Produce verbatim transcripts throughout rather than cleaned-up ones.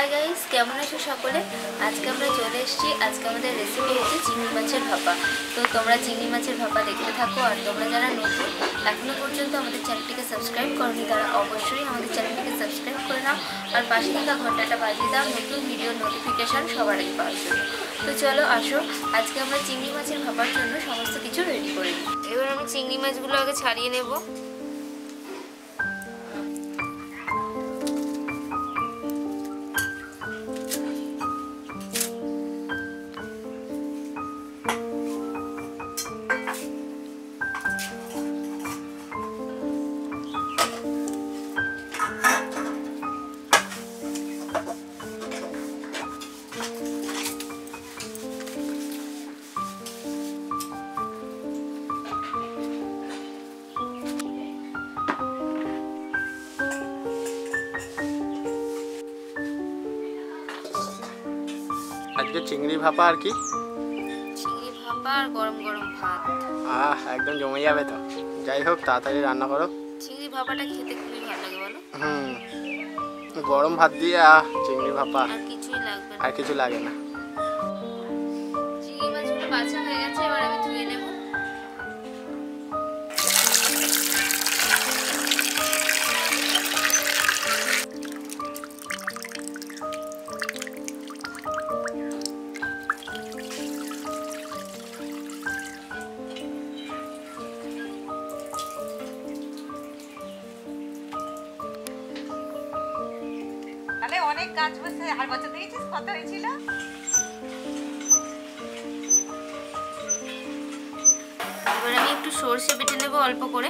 Hi guys, কেমন আছো সকলে? আজকে আমরা চলে এসেছি। আজকে আমাদের রেসিপি হচ্ছে চিংড়ি মাছের ভাপা। তো তোমরা চিংড়ি মাছের ভাপা দেখতে থাকো। আর তোমরা যারা নতুন এখনো পর্যন্ত আমাদের চ্যানেলটিকে সাবস্ক্রাইব করনি, তারা অবশ্যই আমাদের চ্যানেলটিকে সাবস্ক্রাইব করে নাও আর পাশে থাকা ঘন্টাটা বাজিয়ে দাও নতুন ভিডিও নোটিফিকেশান সবার আগে পাওয়ার জন্য। তো চলো আসো, আজকে আমরা চিংড়ি মাছের ভাপার জন্য সমস্ত কিছু রেডি করে নিই। এবার আমি চিংড়ি মাছগুলো আগে ছাড়িয়ে নেব। আজকে চিংড়ি ভাপা আর কি চিংড়ি ভাপা আর গরম গরম ভাত, আহ একদম জমে যাবে। তো যাই হোক, তাড়াতাড়ি রান্না করো। চিংড়ি ভাপাটা খেতে খুবই ভালো লাগে বলো? হুম, গরম ভাত দিয়ে আহ চিংড়ি ভাপা, আর কিছুই লাগবে না, আর কিছু লাগে না। চিংড়ি মাছগুলো বাছা হয়ে গেছে, এবার আমি ধুয়ে নেব। অনেক গাছ বসে আর বছর দেখেছিস কত হয়েছিল। এবার আমি একটু সরষে বেটে নেব অল্প করে।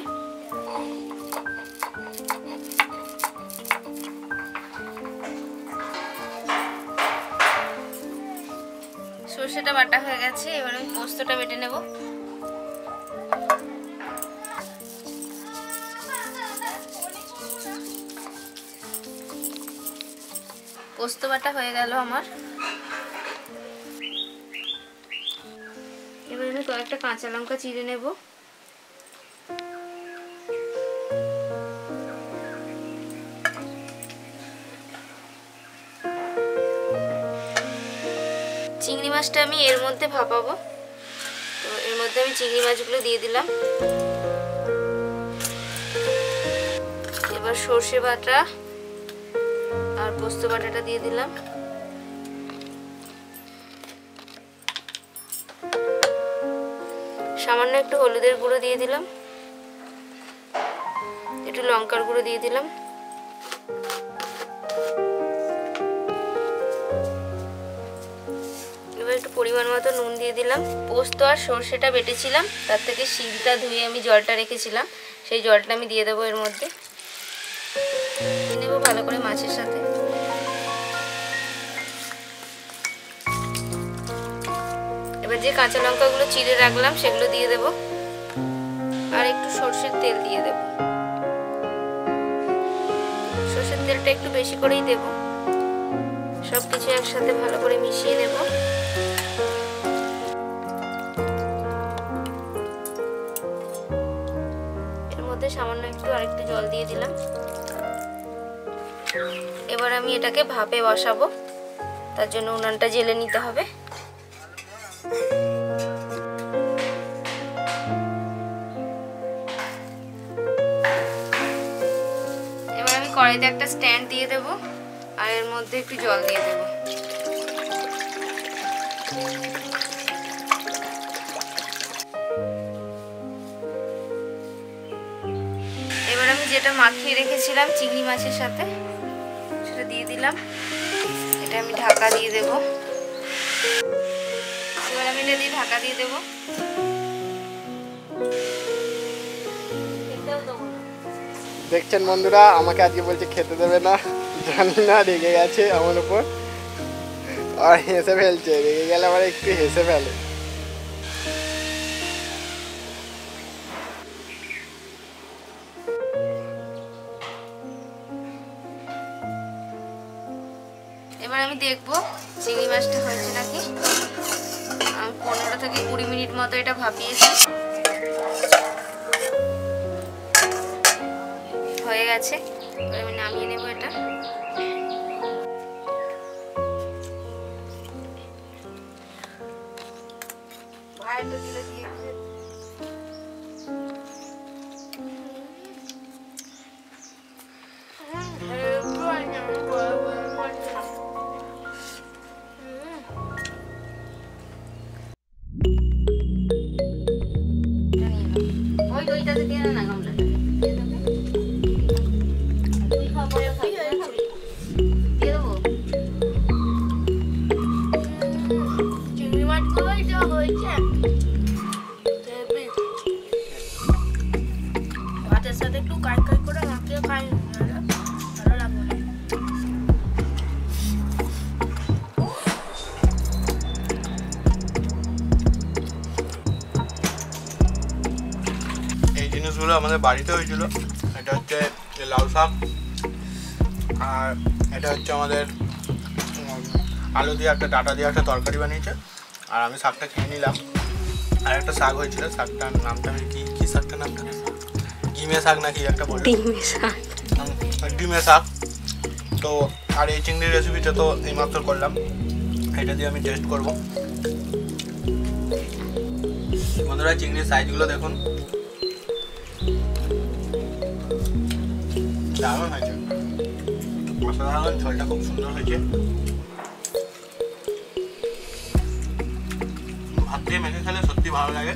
সরষেটা বাটা হয়ে গেছে, এবার আমি পোস্তটা বেটে নেব। পোস্ত বাটা হয়ে গেল আমার। এবার আমি কয়েকটা কাঁচা লঙ্কা চিড়ে নেব। চিংড়ি মাছটা আমি এর মধ্যে ভাপাবো, তো এর মধ্যে আমি চিংড়ি মাছগুলো দিয়ে দিলাম। এবার সর্ষে বাটা আর পোস্ত বাটাটা দিয়ে দিলাম। সামান্য একটু হলুদের গুঁড়ো দিয়ে দিলাম, একটু লঙ্কার গুঁড়ো দিয়ে দিলাম। এবার একটু পরিমাণ মতো নুন দিয়ে দিলাম। পোস্ত আর সর্ষেটা বেটেছিলাম, তার থেকে শিলটা ধুয়ে আমি জলটা রেখেছিলাম, সেই জলটা আমি দিয়ে দেবো এর মধ্যে। নেব ভালো করে মাছের সাথে। এবার যে কাঁচা লঙ্কাগুলো চিড়ে রাখলাম সেগুলো দিয়ে দেব, আর একটু সরষের তেল দিয়ে দেব। সরষের তেলটা একটু বেশি করেই দেব। সবকিছু একসাথে ভালো করে মিশিয়ে নেব। এর মধ্যে সামান্য একটু আর একটু জল দিয়ে দিলাম। এবার আমি এটাকে ভাপে বসাবো, তার জন্য উনানটা জেলে নিতে হবে। এবার আমি কড়াইতে একটা স্ট্যান্ড দিয়ে দেব, আর এর মধ্যে একটু জল দিয়ে দেব। এবার আমি যেটা মাখিয়ে রেখেছিলাম চিংড়ি মাছের সাথে দিয়ে দিলাম। এটা আমি ঢাকা দিয়ে দেব। এবার আমি এটা দিয়ে ঢাকা দিয়ে দেব। দেখছেন বন্ধুরা, আমাকে আজকে বলছে খেতে দেবে না, জানি না রেগে গেছে আমার উপর। আর হেসে ফেলছে, রেগে গেলে আবার একটু হেসে ফেলে। এবার আমি দেখবো চিংড়ি মাছটা হয়েছে নাকি। আমি পনেরো থেকে কুড়ি মিনিট মতো এটা ভাপিয়েছি, হয়ে গেছে। এবার আমি নামিয়ে নেবো এটা। air lagi lagi exit. আমাদের বাড়িতে হয়েছিল এটা হচ্ছে লাউ শাক আর এটা হচ্ছে আমাদের আলু দিয়ে একটা ডাটা দিয়ে একটা তরকারি বানিয়েছে আর আমি শাকটা খেয়ে নিলাম আর একটা শাক হয়েছিল শাকটার নামটা কি কি শাকটার নামটা ডিমে শাক নাকি একটা বলে ডিমে শাক ডিমে শাক তো আর এই চিংড়ির রেসিপিটা তো এইমাত্র করলাম এটা দিয়ে আমি টেস্ট করব বন্ধুরা চিংড়ির সাইজগুলো দেখুন দারুণ হয়েছে অসাধারণ ঝোলটা খুব সুন্দর হয়েছে ভাত দিয়ে মেখে খেলে সত্যি ভালো লাগে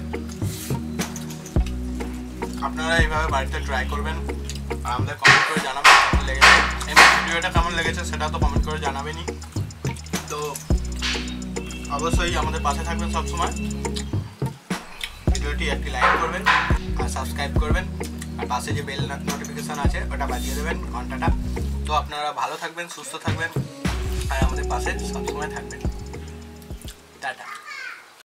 আপনারা এইভাবে বাড়িতে ট্রাই করবেন আর আমাদের কমেন্ট করে জানাবেন কেমন লেগেছে এই ভিডিওটা কেমন লেগেছে সেটা তো কমেন্ট করে জানাবেনই তো অবশ্যই আমাদের পাশে থাকবেন সবসময় ভিডিওটি একটি লাইক করবেন আর সাবস্ক্রাইব করবেন আর পাশে যে বেল নোটিফিকেশন আছে ওটা বাজিয়ে দেবেন ঘন্টাটা তো আপনারা ভালো থাকবেন সুস্থ থাকবেন আর আমাদের পাশে সবসময় থাকবেন টাটা।